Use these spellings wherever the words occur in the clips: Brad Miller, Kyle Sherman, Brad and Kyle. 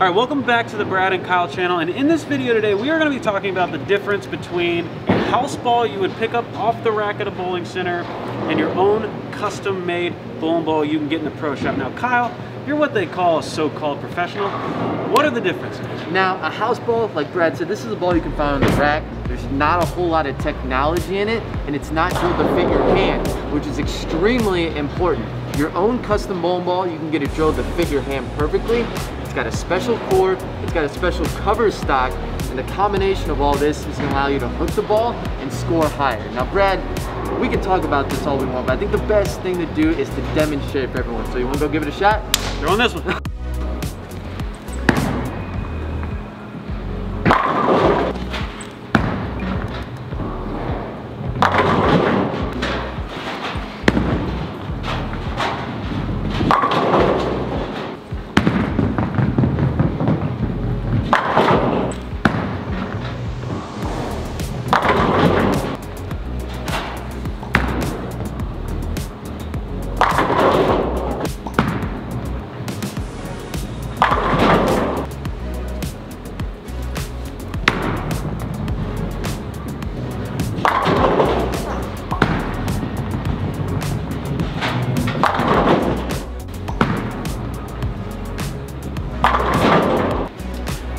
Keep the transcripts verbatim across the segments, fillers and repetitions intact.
All right, welcome back to the Brad and Kyle channel, and in this video today we are going to be talking about the difference between a house ball you would pick up off the rack at a bowling center and your own custom made bowling ball you can get in the pro shop. Now Kyle, you're what they call a so-called professional. What are the differences? Now, a house ball, like Brad said, this is a ball you can find on the rack. There's not a whole lot of technology in it, and it's not drilled to fit your hand, which is extremely important. Your own custom bowling ball, you can get it drilled to fit your hand perfectly. It's got a special cord, it's got a special cover stock, and the combination of all this is gonna allow you to hook the ball and score higher. Now Brad, we can talk about this all we want, but I think the best thing to do is to demonstrate for everyone. So you wanna go give it a shot? They're on this one.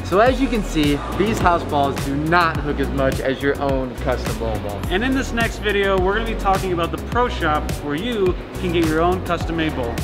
So as you can see, these house balls do not hook as much as your own custom bowling ball. And in this next video, we're gonna be talking about the pro shop where you can get your own custom made bowl.